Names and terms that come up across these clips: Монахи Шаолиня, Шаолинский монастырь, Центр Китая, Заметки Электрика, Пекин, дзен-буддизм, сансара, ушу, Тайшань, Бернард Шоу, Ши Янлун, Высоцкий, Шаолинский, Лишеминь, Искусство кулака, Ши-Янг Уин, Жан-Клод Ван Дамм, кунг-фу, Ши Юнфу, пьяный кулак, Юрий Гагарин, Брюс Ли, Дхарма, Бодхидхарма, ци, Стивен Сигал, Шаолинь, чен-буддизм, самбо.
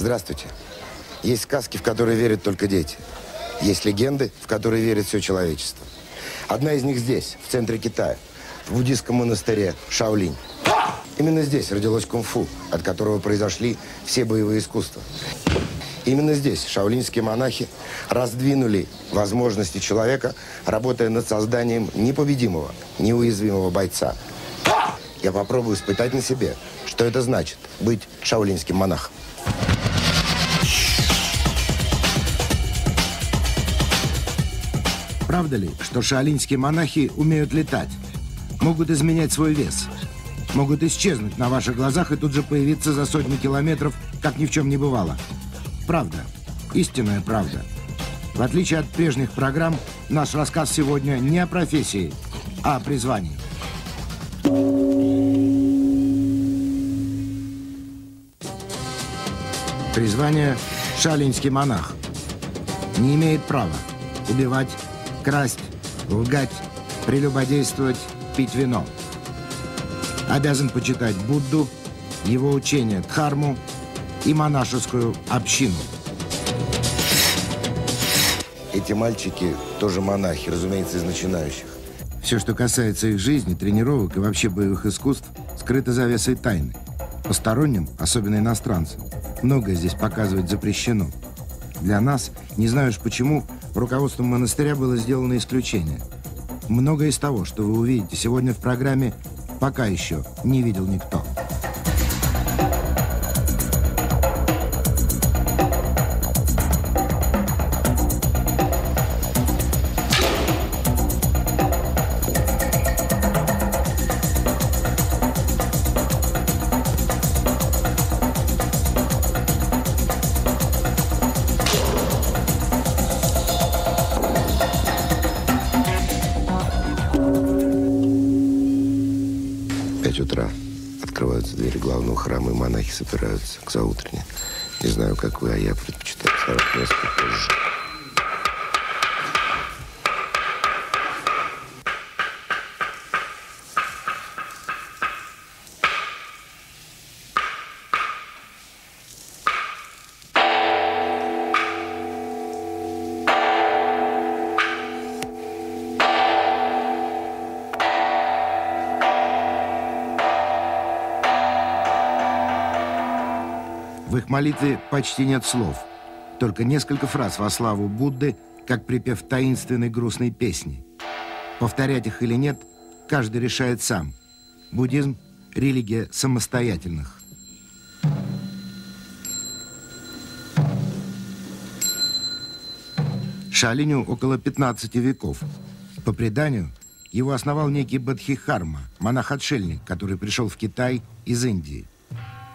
Здравствуйте. Есть сказки, в которые верят только дети. Есть легенды, в которые верит все человечество. Одна из них здесь, в центре Китая, в буддийском монастыре Шаолинь. Именно здесь родилось кунг-фу, от которого произошли все боевые искусства. Именно здесь шаолиньские монахи раздвинули возможности человека, работая над созданием непобедимого, неуязвимого бойца. Я попробую испытать на себе, что это значит быть шаолиньским монахом. Правда ли, что шаолиньские монахи умеют летать, могут изменять свой вес, могут исчезнуть на ваших глазах и тут же появиться за сотни километров, как ни в чем не бывало? Правда. Истинная правда. В отличие от прежних программ, наш рассказ сегодня не о профессии, а о призвании. Призвание – шаолиньский монах. Не имеет права убивать, красть, лгать, прелюбодействовать, пить вино. Обязан почитать Будду, его учение Дхарму и монашескую общину. Эти мальчики тоже монахи, разумеется, из начинающих. Все, что касается их жизни, тренировок и вообще боевых искусств, скрыто завесой тайны. Посторонним, особенно иностранцам, многое здесь показывать запрещено. Для нас, не знаешь почему, руководством монастыря было сделано исключение. Многое из того, что вы увидите сегодня в программе, пока еще не видел никто. Храмы и монахи собираются к заутрене. Не знаю, как вы, а я предпочитаю вставать несколько позже. В молитве почти нет слов, только несколько фраз во славу Будды, как припев таинственной грустной песни. Повторять их или нет, каждый решает сам. Буддизм – религия самостоятельных. Шаолиню около 15 веков. По преданию, его основал некий Бодхидхарма, монах-отшельник, который пришел в Китай из Индии.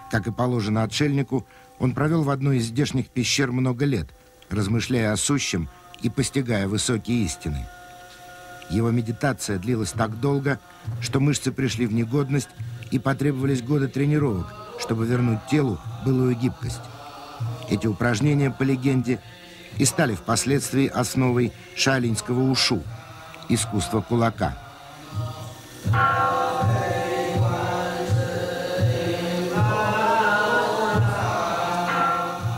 Как и положено отшельнику, он провел в одной из здешних пещер много лет, размышляя о сущем и постигая высокие истины. Его медитация длилась так долго, что мышцы пришли в негодность и потребовались годы тренировок, чтобы вернуть телу былую гибкость. Эти упражнения, по легенде, и стали впоследствии основой шаолиньского ушу – искусства кулака.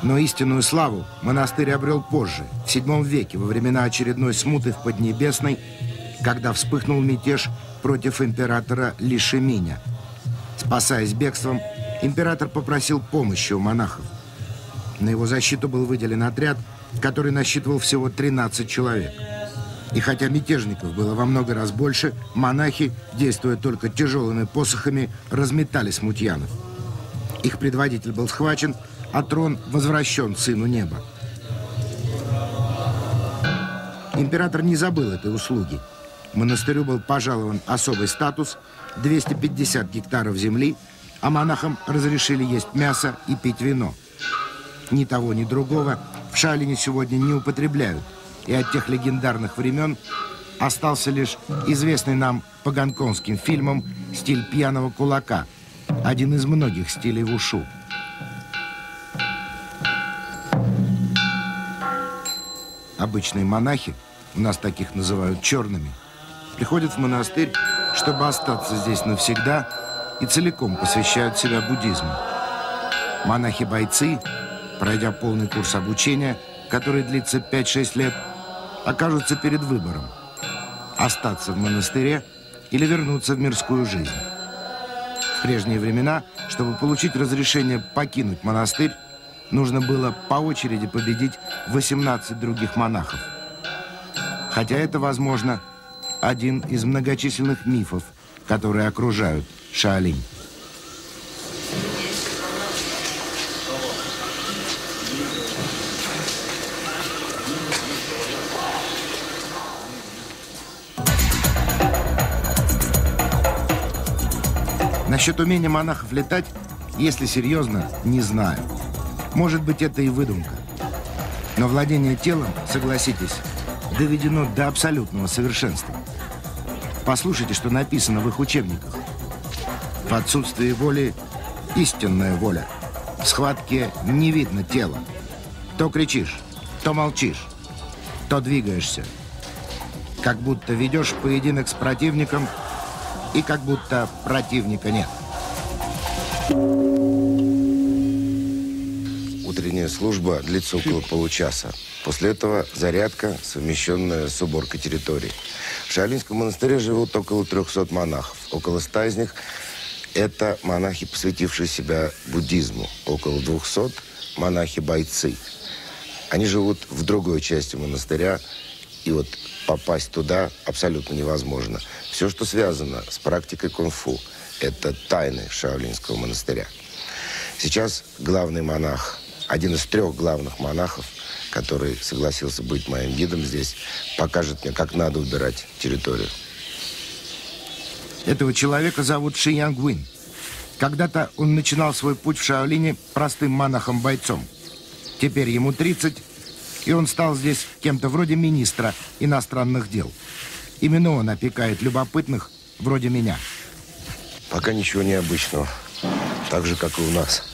Но истинную славу монастырь обрел позже, в VII веке, во времена очередной смуты в Поднебесной, когда вспыхнул мятеж против императора Лишеминя. Спасаясь бегством, император попросил помощи у монахов. На его защиту был выделен отряд, который насчитывал всего 13 человек. И хотя мятежников было во много раз больше, монахи, действуя только тяжелыми посохами, разметали смутьянов. Их предводитель был схвачен, а трон возвращен сыну неба. Император не забыл этой услуги. Монастырю был пожалован особый статус, 250 гектаров земли, а монахам разрешили есть мясо и пить вино. Ни того, ни другого в Шаолине сегодня не употребляют, и от тех легендарных времен остался лишь известный нам по гонконгским фильмам стиль пьяного кулака, один из многих стилей вушу. Обычные монахи, у нас таких называют черными, приходят в монастырь, чтобы остаться здесь навсегда, и целиком посвящают себя буддизму. Монахи-бойцы, пройдя полный курс обучения, который длится 5-6 лет, окажутся перед выбором – остаться в монастыре или вернуться в мирскую жизнь. В прежние времена, чтобы получить разрешение покинуть монастырь, нужно было по очереди победить 18 других монахов. Хотя это, возможно, один из многочисленных мифов, которые окружают Шаолинь. Насчет умения монахов летать, если серьезно, не знаю. Может быть, это и выдумка. Но владение телом, согласитесь, доведено до абсолютного совершенства. Послушайте, что написано в их учебниках. В отсутствии воли – истинная воля. В схватке не видно тела. То кричишь, то молчишь, то двигаешься. Как будто ведешь поединок с противником, и как будто противника нет. Утренняя служба длится около получаса. После этого зарядка, совмещенная с уборкой территории. В Шаолинском монастыре живут около 300 монахов. Около 100 из них – это монахи, посвятившие себя буддизму. Около 200 – монахи-бойцы. Они живут в другой части монастыря, и вот попасть туда абсолютно невозможно. Все, что связано с практикой кунг-фу, это тайны Шаолинского монастыря. Сейчас главный монах, один из 3 главных монахов, который согласился быть моим гидом здесь, покажет мне, как надо убирать территорию. Этого человека зовут Ши-Янг Уин. Когда-то он начинал свой путь в Шаолине простым монахом-бойцом. Теперь ему 30, и он стал здесь кем-то вроде министра иностранных дел. Именно он опекает любопытных вроде меня. Пока ничего необычного, так же, как и у нас.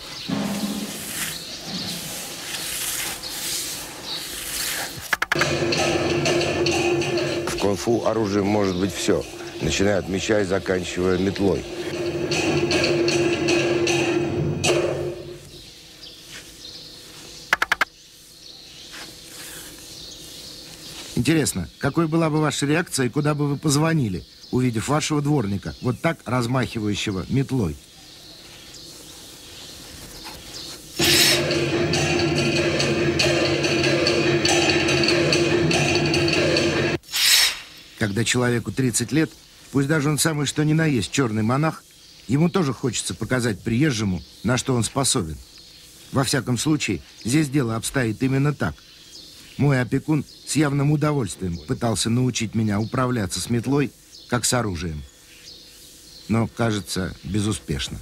В кунг-фу оружием может быть все, начиная от меча и заканчивая метлой. Интересно, какой была бы ваша реакция и куда бы вы позвонили, увидев вашего дворника, вот так размахивающего метлой? Когда человеку 30 лет, пусть даже он самый что ни на есть черный монах, ему тоже хочется показать приезжему, на что он способен. Во всяком случае, здесь дело обстоит именно так. Мой опекун с явным удовольствием пытался научить меня управляться с метлой, как с оружием. Но, кажется, безуспешно.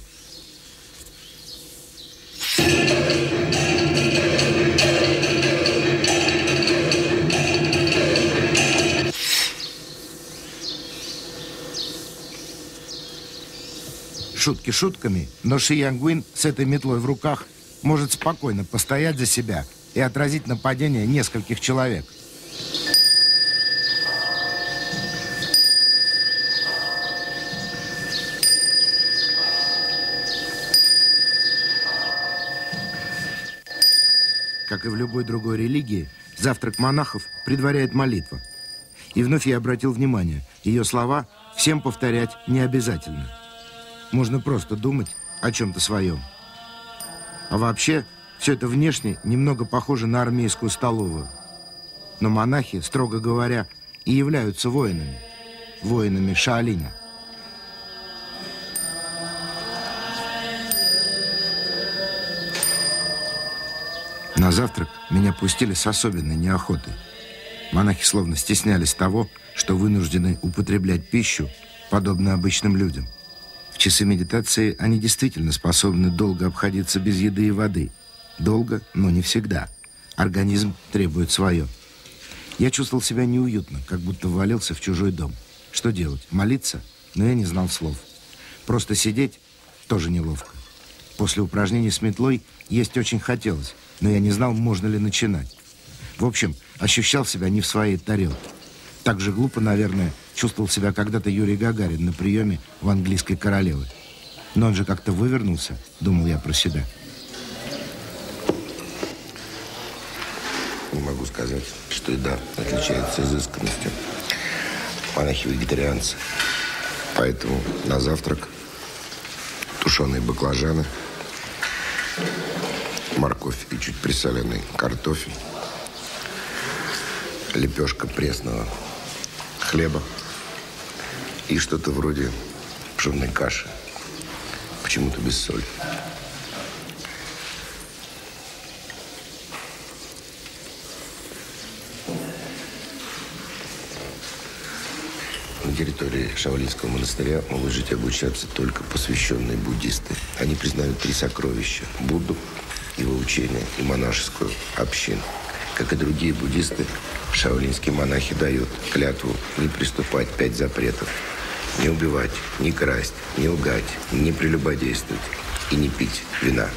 Шутки шутками, но Ши Янг Уин с этой метлой в руках может спокойно постоять за себя и отразить нападение нескольких человек. Как и в любой другой религии, завтрак монахов предваряет молитва. И вновь я обратил внимание, ее слова всем повторять не обязательно. Можно просто думать о чем-то своем. А вообще, все это внешне немного похоже на армейскую столовую. Но монахи, строго говоря, и являются воинами. Воинами Шаолиня. На завтрак меня пустили с особенной неохотой. Монахи словно стеснялись того, что вынуждены употреблять пищу, подобно обычным людям. В часы медитации они действительно способны долго обходиться без еды и воды. Долго, но не всегда. Организм требует свое. Я чувствовал себя неуютно, как будто ввалился в чужой дом. Что делать? Молиться? Но я не знал слов. Просто сидеть тоже неловко. После упражнений с метлой есть очень хотелось, но я не знал, можно ли начинать. В общем, ощущал себя не в своей тарелке. Так же глупо, наверное, чувствовал себя когда-то Юрий Гагарин на приеме в английской королевы. Но он же как-то вывернулся, думал я про себя. могу сказать, что еда отличается изысканностью. Монахи-вегетарианцы. Поэтому на завтрак тушеные баклажаны, морковь и чуть присоленный картофель, лепешка пресного хлеба и что-то вроде пшенной каши, почему-то без соли. На территории Шаолинского монастыря могут жить и обучаться только посвященные буддисты. Они признают три сокровища – Будду, его учение и монашескую общину. Как и другие буддисты, шаолинские монахи дают клятву не приступать 5 запретов. Не убивать, не красть, не лгать, не прелюбодействовать и не пить вина.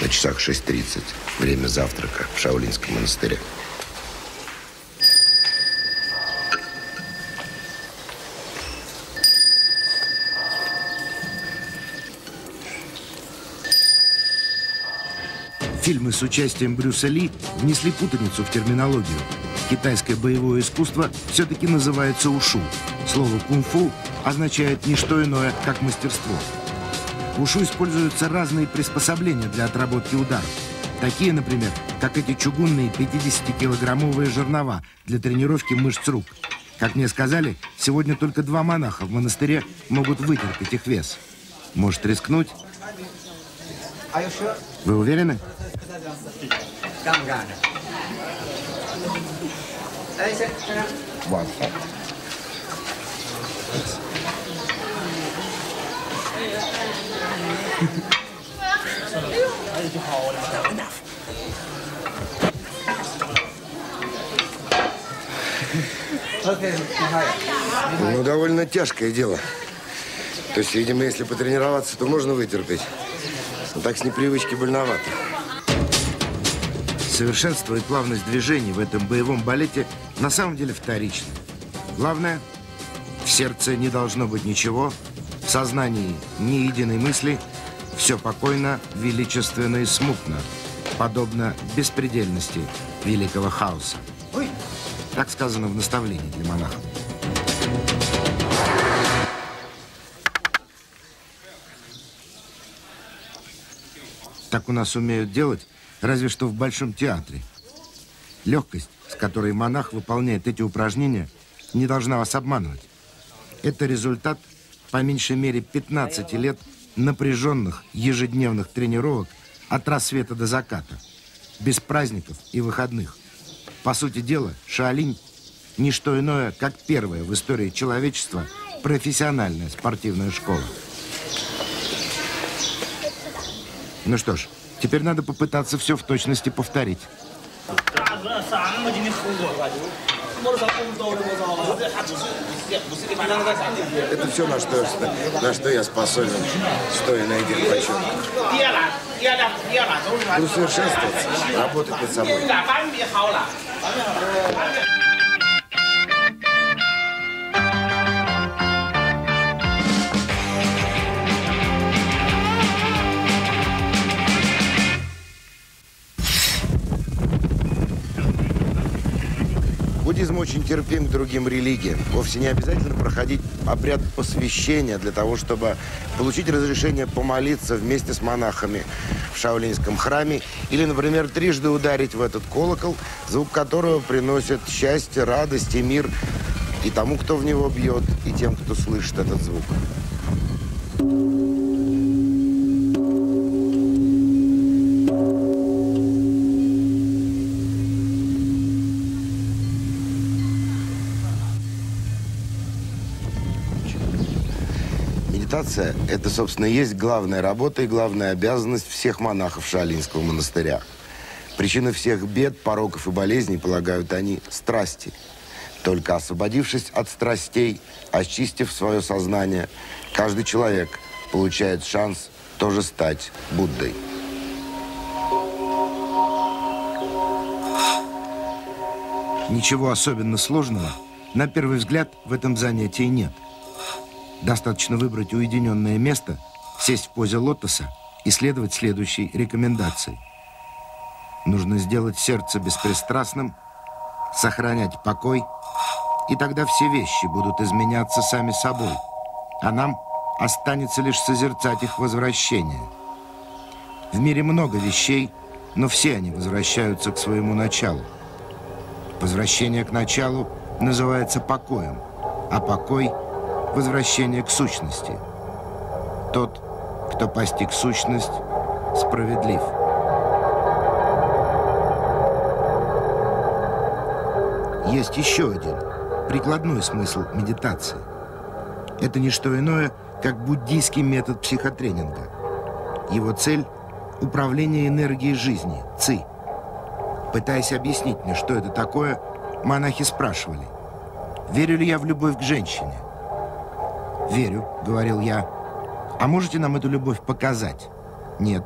На часах 6:30 время завтрака в Шаолинском монастыре. Фильмы с участием Брюса Ли внесли путаницу в терминологию. Китайское боевое искусство все-таки называется ушу. Слово кунг-фу означает не что иное, как мастерство. В ушу используются разные приспособления для отработки ударов. Такие, например, как эти чугунные 50-килограммовые жернова для тренировки мышц рук. Как мне сказали, сегодня только 2 монаха в монастыре могут вытерпеть их вес. Может рискнуть? Вы уверены? Ну, довольно тяжкое дело. То есть, видимо, если потренироваться, то можно вытерпеть. Но так с непривычки больновато. Совершенство и плавность движений в этом боевом балете на самом деле вторичны. Главное, в сердце не должно быть ничего, в сознании ни единой мысли, все покойно, величественно и смутно, подобно беспредельности великого хаоса. Ой, так сказано в наставлении для монахов. Так у нас умеют делать, разве что в Большом театре. Легкость, с которой монах выполняет эти упражнения, не должна вас обманывать. Это результат, по меньшей мере, 15 лет напряженных ежедневных тренировок от рассвета до заката, без праздников и выходных. По сути дела, Шаолинь – не что иное, как первая в истории человечества профессиональная спортивная школа. Ну что ж, теперь надо попытаться все в точности повторить. Это все, на что я способен, стоя на этих почетах. Буду совершенствоваться, работать над собой. Буддизм очень терпим к другим религиям. Вовсе не обязательно проходить обряд посвящения для того, чтобы получить разрешение помолиться вместе с монахами в Шаолинском храме или, например, трижды ударить в этот колокол, звук которого приносит счастье, радость и мир и тому, кто в него бьет, и тем, кто слышит этот звук. Это, собственно, и есть главная работа и главная обязанность всех монахов Шаолинского монастыря. Причина всех бед, пороков и болезней, полагают они, страсти. Только освободившись от страстей, очистив свое сознание, каждый человек получает шанс тоже стать Буддой. Ничего особенно сложного, на первый взгляд, в этом занятии нет. Достаточно выбрать уединенное место, сесть в позе лотоса и следовать следующей рекомендации. Нужно сделать сердце беспристрастным, сохранять покой, и тогда все вещи будут изменяться сами собой, а нам останется лишь созерцать их возвращение. В мире много вещей, но все они возвращаются к своему началу. Возвращение к началу называется покоем, а покой – возвращение к сущности. Тот, кто постиг сущность, справедлив. Есть еще один прикладной смысл медитации. Это не что иное, как буддийский метод психотренинга. Его цель – управление энергией жизни, ци. Пытаясь объяснить мне, что это такое, монахи спрашивали, верю ли я в любовь к женщине? Верю, говорил я. А можете нам эту любовь показать? Нет.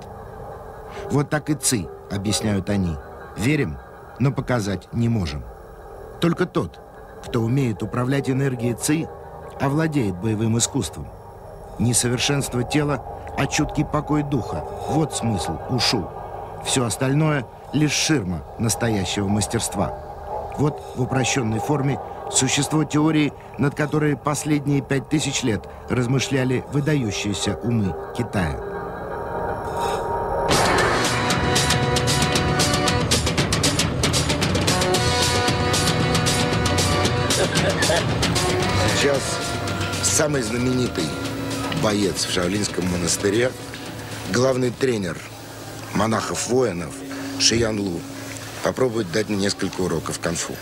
Вот так и ци, объясняют они. Верим, но показать не можем. Только тот, кто умеет управлять энергией ци, овладеет боевым искусством. Не совершенство тела, а чуткий покой духа. Вот смысл ушу. Все остальное – лишь ширма настоящего мастерства. Вот в упрощенной форме существо теории, над которой последние 5000 лет размышляли выдающиеся умы Китая. Сейчас самый знаменитый боец в Шаолинском монастыре, главный тренер монахов-воинов Ши Янлун, попробует дать мне несколько уроков конфу.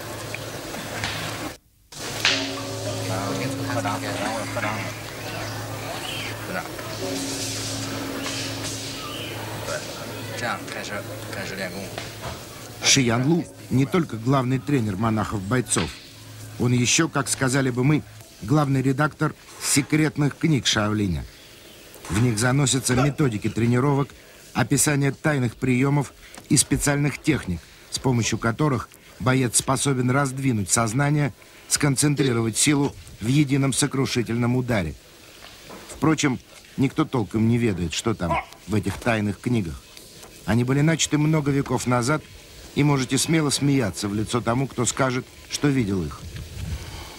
Ши Янлун не только главный тренер монахов-бойцов, он еще, как сказали бы мы, главный редактор секретных книг Шаолиня. В них заносятся методики тренировок, описание тайных приемов и специальных техник, с помощью которых боец способен раздвинуть сознание, сконцентрировать силу в едином сокрушительном ударе. Впрочем, никто толком не ведает, что там в этих тайных книгах. Они были начаты много веков назад, и можете смело смеяться в лицо тому, кто скажет, что видел их.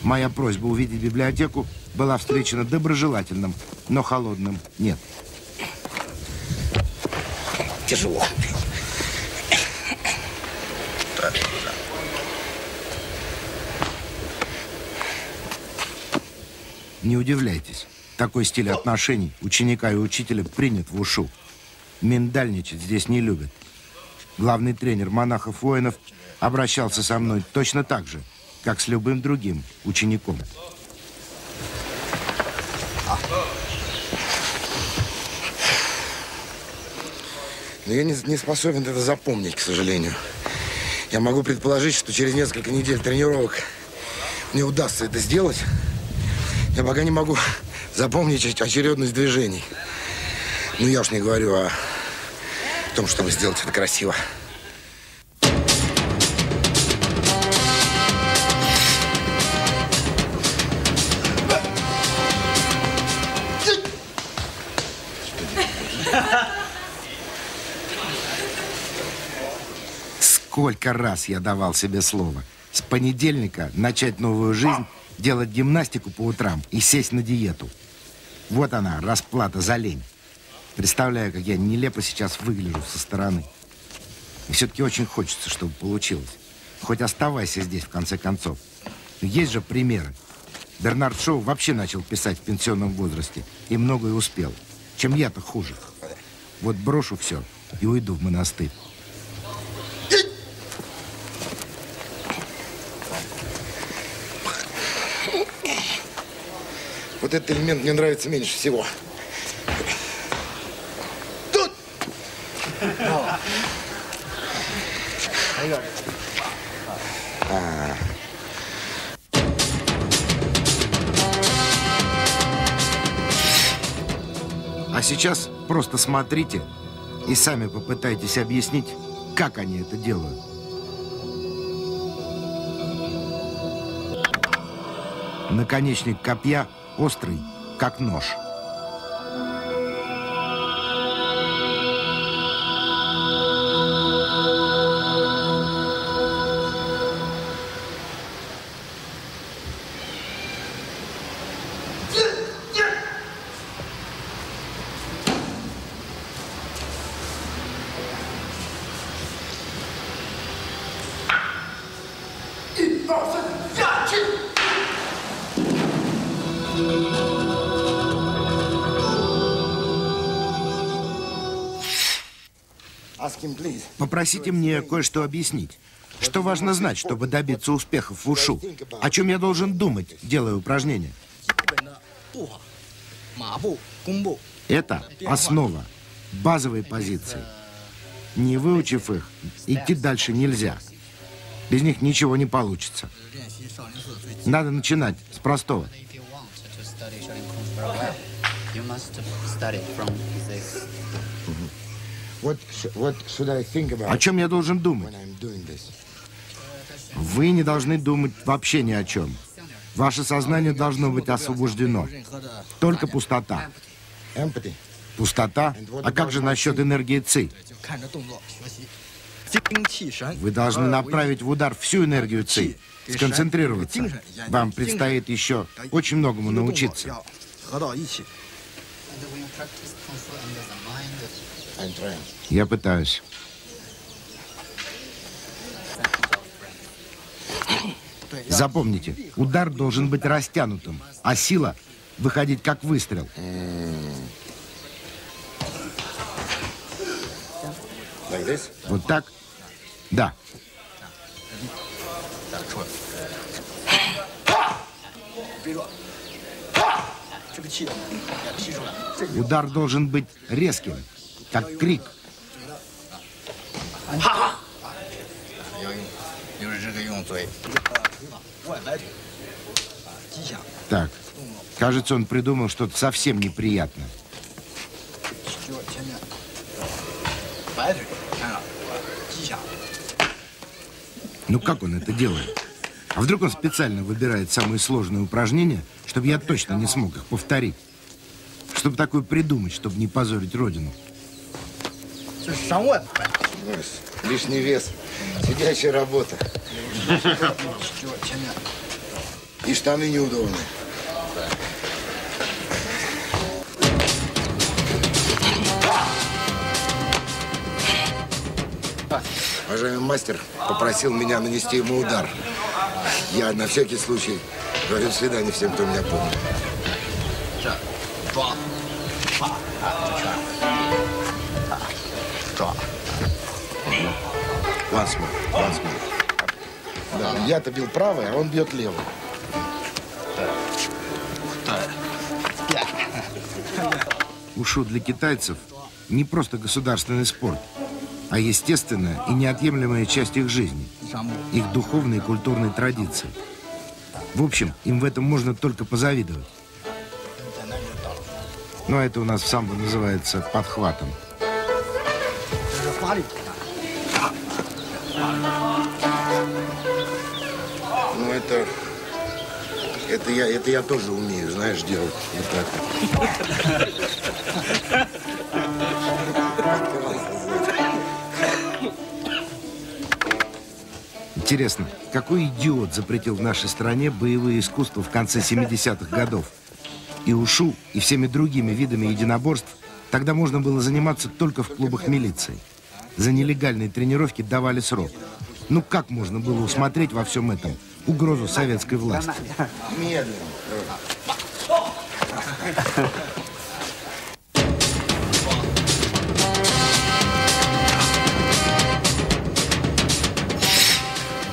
Моя просьба увидеть библиотеку была встречена доброжелательным, но холодным нет. Тяжело. Не удивляйтесь, такой стиль отношений ученика и учителя принят в ушу. Миндальничать здесь не любят. Главный тренер монахов-воинов обращался со мной точно так же, как с любым другим учеником. Но я не способен это запомнить, к сожалению. Я могу предположить, что через несколько недель тренировок мне удастся это сделать. Я пока не могу запомнить очередность движений. Ну, я уж не говорю о том, чтобы сделать это красиво. Сколько раз я давал себе слово с понедельника начать новую жизнь, делать гимнастику по утрам и сесть на диету. Вот она, расплата за лень. Представляю, как я нелепо сейчас выгляжу со стороны. И все-таки очень хочется, чтобы получилось. Хоть оставайся здесь, в конце концов. Но есть же примеры. Бернард Шоу вообще начал писать в пенсионном возрасте и многое успел. Чем я-то хуже. Вот брошу все и уйду в монастырь. Вот этот элемент мне нравится меньше всего. Тут! А сейчас просто смотрите и сами попытайтесь объяснить, как они это делают. Наконечник копья острый, как нож. Попросите мне кое-что объяснить. Что важно знать, чтобы добиться успехов в ушу? О чем я должен думать, делая упражнения? Это основа, базовые позиции. Не выучив их, идти дальше нельзя. Без них ничего не получится. Надо начинать с простого. О чем я должен думать? Вы не должны думать вообще ни о чем. Ваше сознание должно быть освобождено. Только пустота. Пустота? А как же насчет энергии Ци? Вы должны направить в удар всю энергию Ци, сконцентрироваться. Вам предстоит еще очень многому научиться. Я пытаюсь. Запомните, удар должен быть растянутым, а сила выходить как выстрел. Вот так? Да. Удар должен быть резким, как крик. Так, кажется, он придумал что-то совсем неприятное. Ну как он это делает? А вдруг он специально выбирает самые сложные упражнения, чтобы я точно не смог их повторить? Чтобы такое придумать, чтобы не позорить родину. Лишний вес. Сидячая работа. И штаны неудобные. Уважаемый мастер попросил меня нанести ему удар. Я на всякий случай говорю свидание всем, кто меня помнит. Да, я-то бил правый, а он бьет левый. Ушу для китайцев не просто государственный спорт, а естественная и неотъемлемая часть их жизни, их духовной и культурной традиции. В общем, им в этом можно только позавидовать. Но это у нас в самбо называется подхватом. Ну, это я тоже умею, знаешь, делать. Вот так. Интересно, какой идиот запретил в нашей стране боевые искусства в конце 70-х годов? И ушу, и всеми другими видами единоборств тогда можно было заниматься только в клубах милиции. За нелегальные тренировки давали срок. Ну как можно было усмотреть во всем этом угрозу советской власти? Медленно.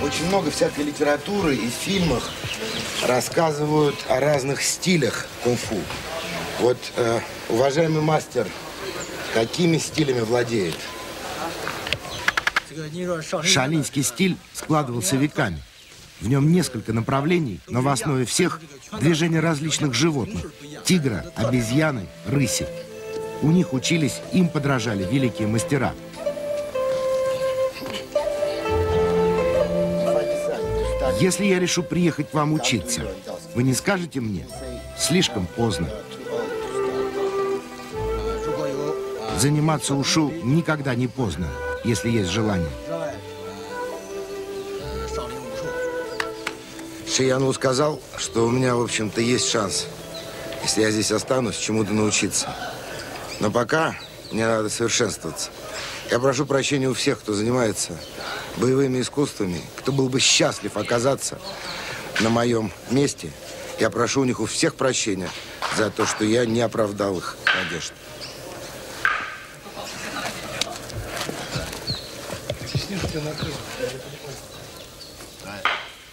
Очень много всякой литературы и в фильмах рассказывают о разных стилях кунг-фу. Вот уважаемый мастер какими стилями владеет? Шаолиньский стиль складывался веками. В нем несколько направлений, но в основе всех движения различных животных – тигра, обезьяны, рыси. У них учились, им подражали великие мастера. Если я решу приехать к вам учиться, вы не скажете мне? Слишком поздно. Заниматься ушу никогда не поздно, если есть желание. Ши Янлун сказал, что у меня, в общем-то, есть шанс, если я здесь останусь, чему-то научиться. Но пока мне надо совершенствоваться. Я прошу прощения у всех, кто занимается боевыми искусствами, кто был бы счастлив оказаться на моем месте. Я прошу у них у всех прощения за то, что я не оправдал их надежд.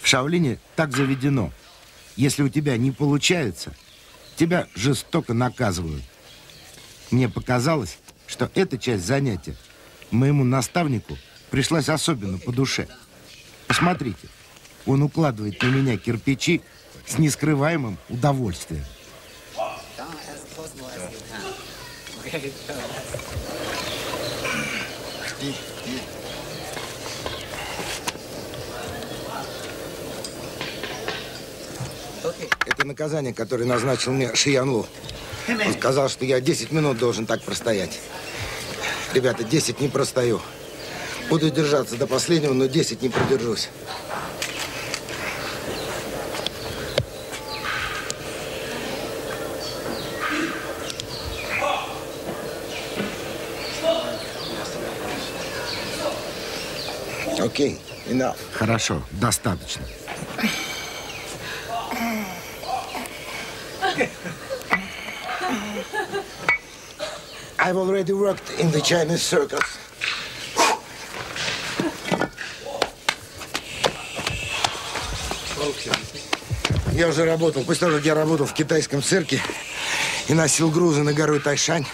В Шаолине так заведено. Если у тебя не получается, тебя жестоко наказывают. Мне показалось, что эта часть занятия моему наставнику пришлась особенно по душе. Посмотрите, он укладывает на меня кирпичи с нескрываемым удовольствием. Это наказание, которое назначил мне Ши Янлун. Он сказал, что я 10 минут должен так простоять. Ребята, 10 не простою. Буду держаться до последнего, но 10 не продержусь. Окей, enough. Хорошо, достаточно. I've already worked in the Chinese circus. Я уже работал. После того, как я работал в китайском цирке и носил грузы на гору Тайшань,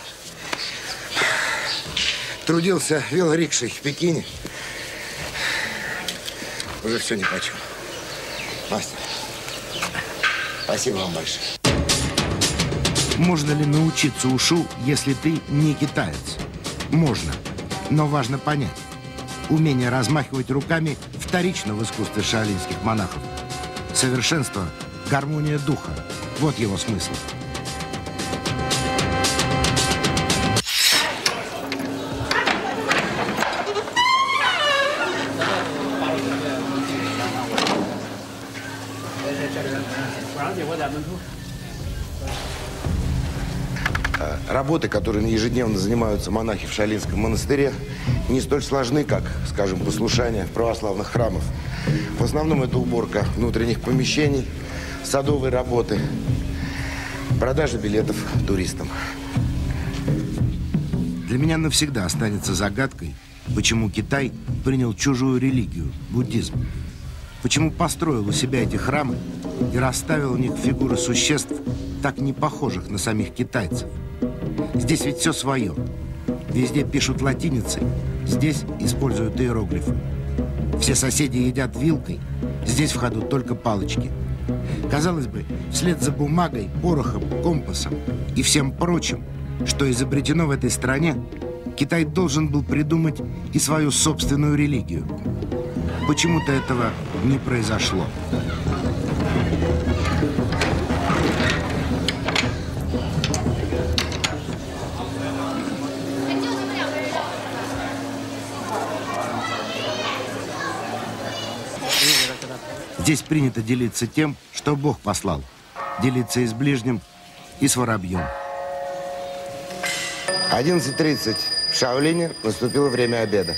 трудился велорикшей в Пекине, уже все нипочем. Мастер, спасибо вам большое. Можно ли научиться ушу, если ты не китаец? Можно, но важно понять. Умение размахивать руками вторично в искусстве шаолиньских монахов. Совершенство, гармония духа. Вот его смысл. Работы, которыми ежедневно занимаются монахи в Шаолинском монастыре, не столь сложны, как, скажем, послушание православных храмов. В основном это уборка внутренних помещений, садовые работы, продажа билетов туристам. Для меня навсегда останется загадкой, почему Китай принял чужую религию – буддизм. Почему построил у себя эти храмы и расставил у них фигуры существ, так не похожих на самих китайцев. Здесь ведь все свое. Везде пишут латиницей, здесь используют иероглифы. Все соседи едят вилкой, здесь в ходу только палочки. Казалось бы, вслед за бумагой, порохом, компасом и всем прочим, что изобретено в этой стране, Китай должен был придумать и свою собственную религию. Почему-то этого не произошло. Здесь принято делиться тем, что Бог послал. Делиться и с ближним, и с воробьем. 11:30. В Шаолине наступило время обеда.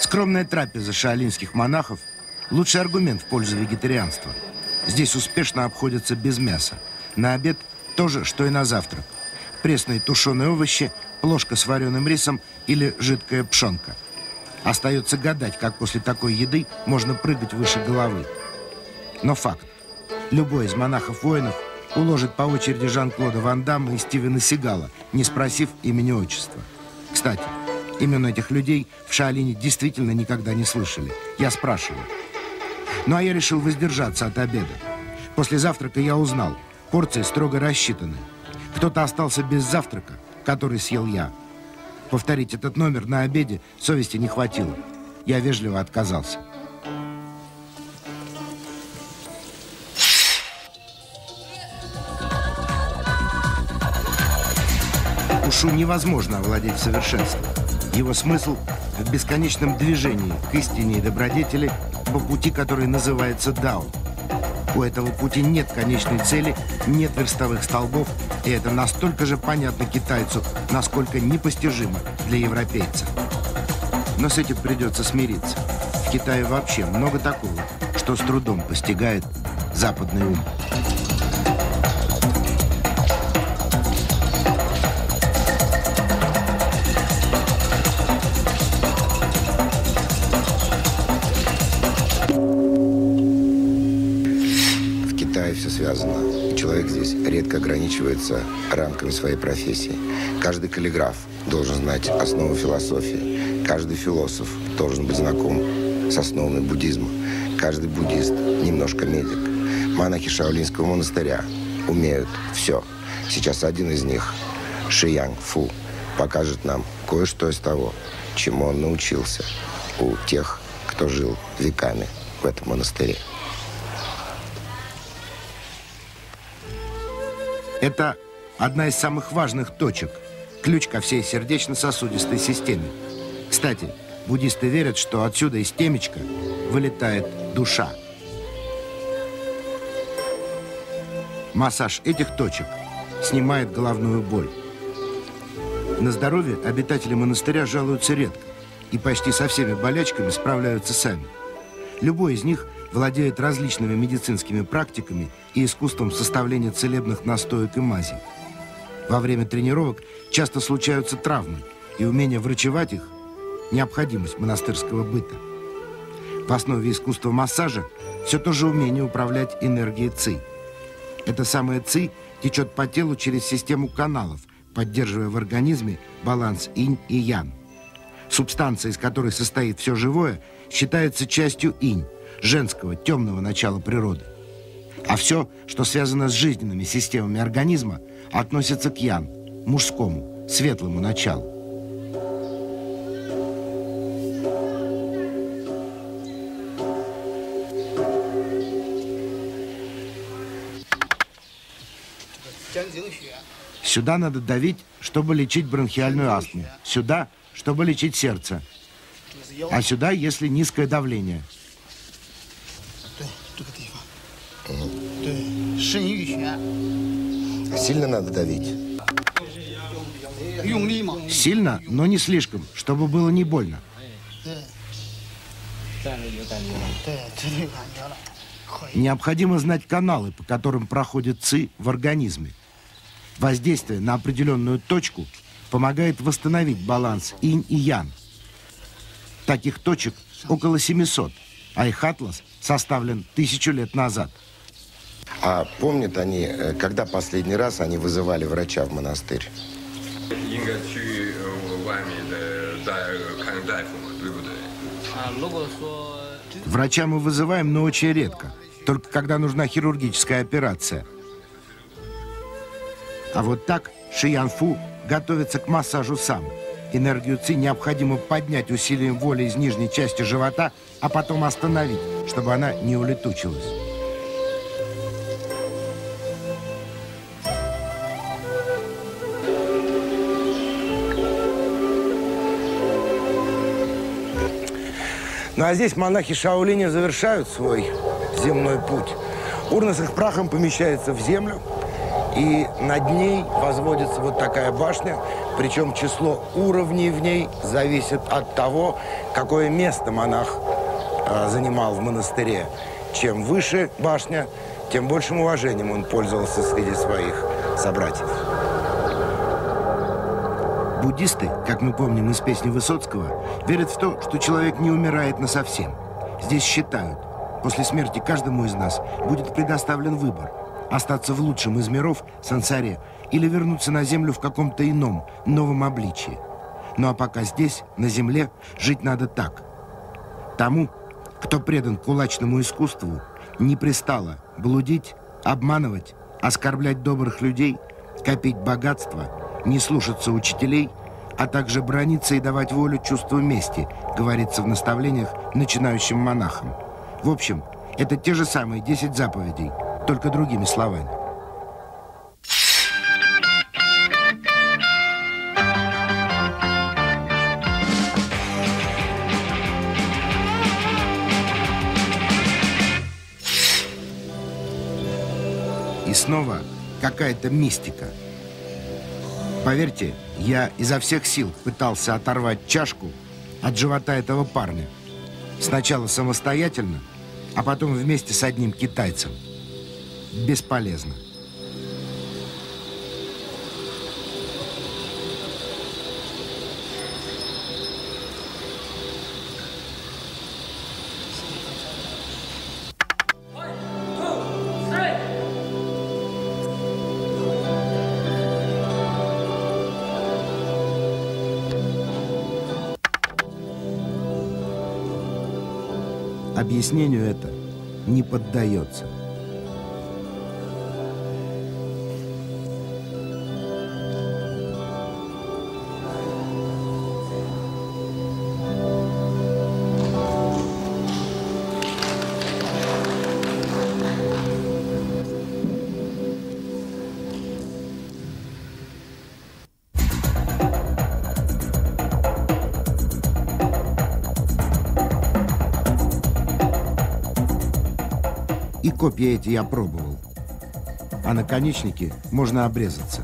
Скромная трапеза шаолиньских монахов – лучший аргумент в пользу вегетарианства. Здесь успешно обходятся без мяса. На обед то же, что и на завтрак. Пресные тушеные овощи, плошка с вареным рисом или жидкая пшенка. Остается гадать, как после такой еды можно прыгать выше головы. Но факт. Любой из монахов-воинов уложит по очереди Жан-Клода Ван Дамма и Стивена Сигала, не спросив имени отчества. Кстати, имен этих людей в Шаолине действительно никогда не слышали. Я спрашиваю. Ну а я решил воздержаться от обеда. После завтрака я узнал, порции строго рассчитаны. Кто-то остался без завтрака, который съел я. Повторить этот номер на обеде совести не хватило. Я вежливо отказался. Ушу невозможно овладеть в совершенстве. Его смысл в бесконечном движении к истине и добродетели по пути, который называется Дао. У этого пути нет конечной цели, нет верстовых столбов, и это настолько же понятно китайцу, насколько непостижимо для европейца. Но с этим придется смириться. В Китае вообще много такого, что с трудом постигает западный ум. Связано. Человек здесь редко ограничивается рамками своей профессии. Каждый каллиграф должен знать основу философии. Каждый философ должен быть знаком с основами буддизма. Каждый буддист немножко медик. Монахи Шаолинского монастыря умеют все. Сейчас один из них, Ши-Янг Уин, покажет нам кое-что из того, чему он научился у тех, кто жил веками в этом монастыре. Это одна из самых важных точек, ключ ко всей сердечно-сосудистой системе. Кстати, буддисты верят, что отсюда из темечка вылетает душа. Массаж этих точек снимает головную боль. На здоровье обитатели монастыря жалуются редко и почти со всеми болячками справляются сами. Любой из них владеет различными медицинскими практиками и искусством составления целебных настоек и мазей. Во время тренировок часто случаются травмы, и умение врачевать их – необходимость монастырского быта. В основе искусства массажа все то же умение управлять энергией ци. Эта самая ци течет по телу через систему каналов, поддерживая в организме баланс инь и ян. Субстанция, из которой состоит все живое, считается частью инь, женского, темного начала природы. А все, что связано с жизненными системами организма, относится к ян, мужскому, светлому началу. Сюда надо давить, чтобы лечить бронхиальную астму. Сюда, чтобы лечить сердце. А сюда, если низкое давление. Сильно надо давить. Сильно, но не слишком, чтобы было не больно. Необходимо знать каналы, по которым проходит ци в организме. Воздействие на определенную точку помогает восстановить баланс инь и ян. Таких точек около 700, а их атлас составлен 1000 лет назад. А помнят они, когда последний раз они вызывали врача в монастырь? Врача мы вызываем, но очень редко. Только когда нужна хирургическая операция. А вот так Ши Юнфу готовится к массажу сам. Энергию ци необходимо поднять усилием воли из нижней части живота, а потом остановить, чтобы она не улетучилась. Ну а здесь монахи Шаолиня завершают свой земной путь. Урна с их прахом помещается в землю, и над ней возводится вот такая башня, причем число уровней в ней зависит от того, какое место монах занимал в монастыре. Чем выше башня, тем большим уважением он пользовался среди своих собратьев. Буддисты, как мы помним из песни Высоцкого, верят в то, что человек не умирает насовсем. Здесь считают, после смерти каждому из нас будет предоставлен выбор – остаться в лучшем из миров, сансаре, или вернуться на землю в каком-то ином, новом обличии. Ну а пока здесь, на земле, жить надо так. Тому, кто предан кулачному искусству, не пристало блудить, обманывать, оскорблять добрых людей, копить богатство, не слушаться учителей, а также браниться и давать волю чувству мести, говорится в наставлениях начинающим монахам. В общем, это те же самые 10 заповедей, только другими словами. снова какая-то мистика. Поверьте, я изо всех сил пытался оторвать чашку от живота этого парня. Сначала самостоятельно, а потом вместе с одним китайцем. Бесполезно. Объяснению это не поддается. Копья эти я пробовал, а наконечники можно обрезаться.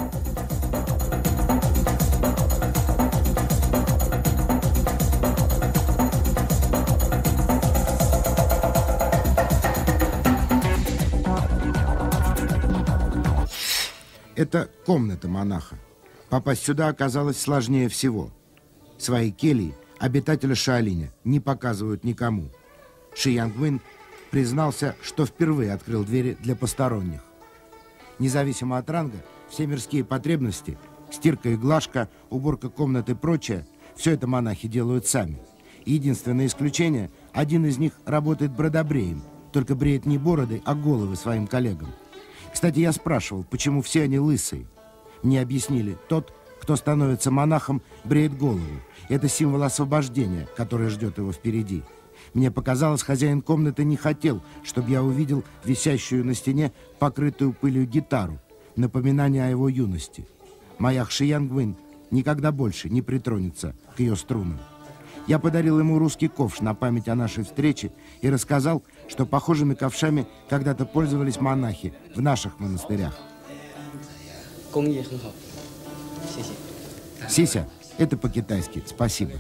Это комната монаха. Попасть сюда оказалось сложнее всего. Свои кельи обитатели Шаолиня не показывают никому. Ши-Янг Уин признался, что впервые открыл двери для посторонних. Независимо от ранга, все мирские потребности, стирка и глажка, уборка комнат и прочее, все это монахи делают сами. Единственное исключение, один из них работает бродобреем, только бреет не бороды, а головы своим коллегам. Кстати, я спрашивал, почему все они лысые. Мне объяснили, тот, кто становится монахом, бреет голову. Это символ освобождения, который ждет его впереди. Мне показалось, хозяин комнаты не хотел, чтобы я увидел висящую на стене покрытую пылью гитару, напоминание о его юности. Монах Ши Янг Уин никогда больше не притронется к ее струнам. Я подарил ему русский ковш на память о нашей встрече и рассказал, что похожими ковшами когда-то пользовались монахи в наших монастырях. Сися, это по-китайски. Спасибо.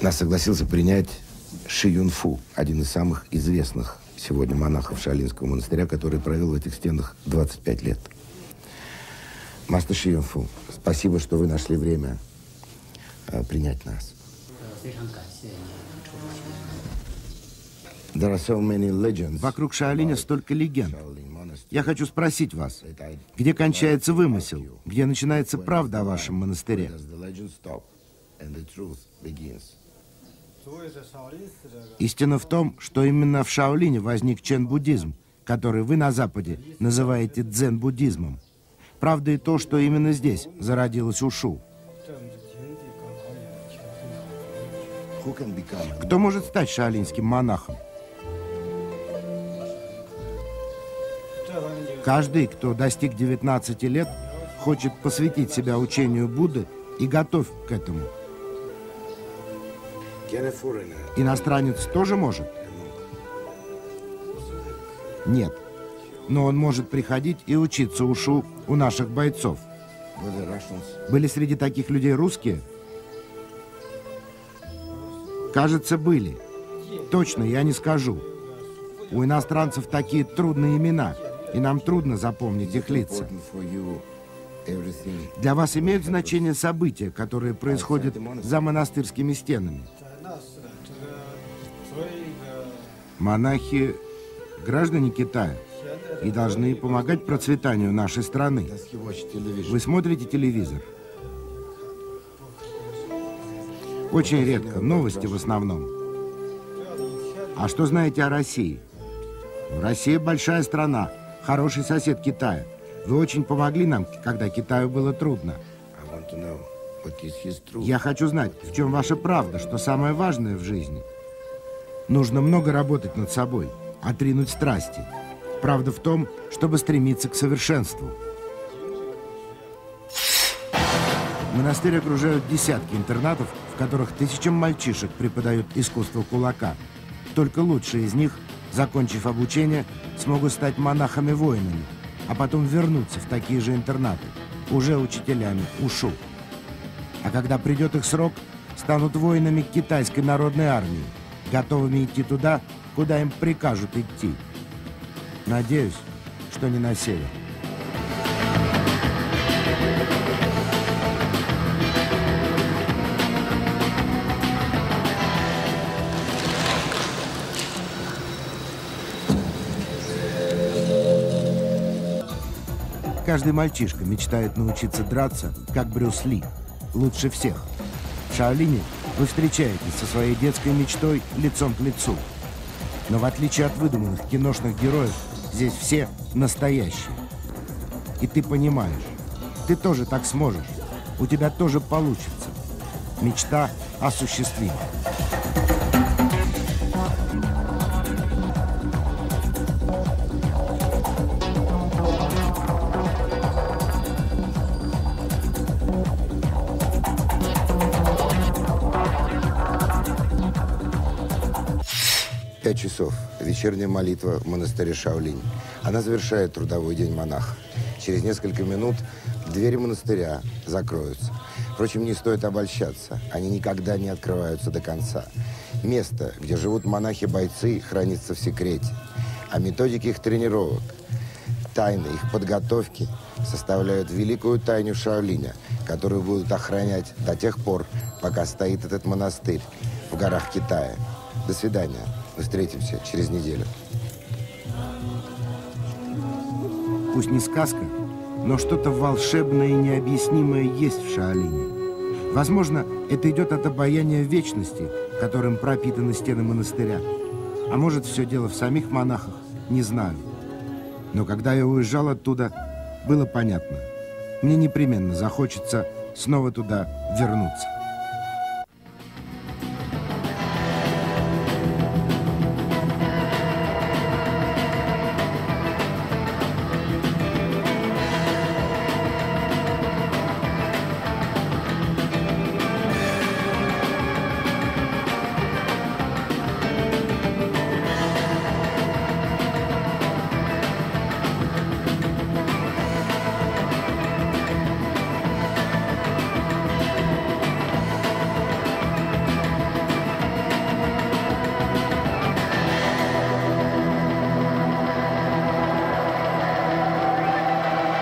Нас согласился принять Ши Юнфу, один из самых известных сегодня монахов Шаолинского монастыря, который провел в этих стенах 25 лет. Мастер Ши Юнфу, спасибо, что вы нашли время принять нас. Вокруг Шаолиня столько легенд. Я хочу спросить вас, где кончается вымысел, где начинается правда о вашем монастыре? Истина в том, что именно в Шаолине возник чен-буддизм, который вы на Западе называете дзен-буддизмом. Правда и то, что именно здесь зародилась ушу. Кто может стать шаолинским монахом? Каждый, кто достиг 19 лет, хочет посвятить себя учению Будды и готов к этому. Иностранец тоже может? Нет. Но он может приходить и учиться ушу у наших бойцов. Были среди таких людей русские? Кажется, были. Точно, я не скажу. У иностранцев такие трудные имена, и нам трудно запомнить их лица. Для вас имеют значение события, которые происходят за монастырскими стенами? Монахи – граждане Китая и должны помогать процветанию нашей страны. Вы смотрите телевизор? Очень редко, новости в основном. А что знаете о России? Россия – большая страна, хороший сосед Китая. Вы очень помогли нам, когда Китаю было трудно. Я хочу знать, в чем ваша правда, что самое важное в жизни. Нужно много работать над собой, отринуть страсти. Правда в том, чтобы стремиться к совершенству. Монастырь окружают десятки интернатов, в которых тысячам мальчишек преподают искусство кулака. Только лучшие из них, закончив обучение, смогут стать монахами-воинами, а потом вернуться в такие же интернаты, уже учителями ушу. А когда придет их срок, станут воинами китайской народной армии, готовыми идти туда, куда им прикажут идти. Надеюсь, что не на север. Каждый мальчишка мечтает научиться драться, как Брюс Ли, лучше всех. В Шаолине вы встречаетесь со своей детской мечтой лицом к лицу. Но в отличие от выдуманных киношных героев, здесь все настоящие. И ты понимаешь, ты тоже так сможешь, у тебя тоже получится. Мечта осуществима. Часов. Вечерняя молитва в монастыре Шаолинь. Она завершает трудовой день монаха. Через несколько минут двери монастыря закроются. Впрочем, не стоит обольщаться. Они никогда не открываются до конца. Место, где живут монахи-бойцы, хранится в секрете. А методики их тренировок, тайны их подготовки составляют великую тайну Шаолиня, которую будут охранять до тех пор, пока стоит этот монастырь в горах Китая. До свидания. Мы встретимся через неделю. Пусть не сказка, но что-то волшебное и необъяснимое есть в Шаолине. Возможно, это идет от обаяния вечности, которым пропитаны стены монастыря. А может, все дело в самих монахах, не знаю. Но когда я уезжал оттуда, было понятно. Мне непременно захочется снова туда вернуться.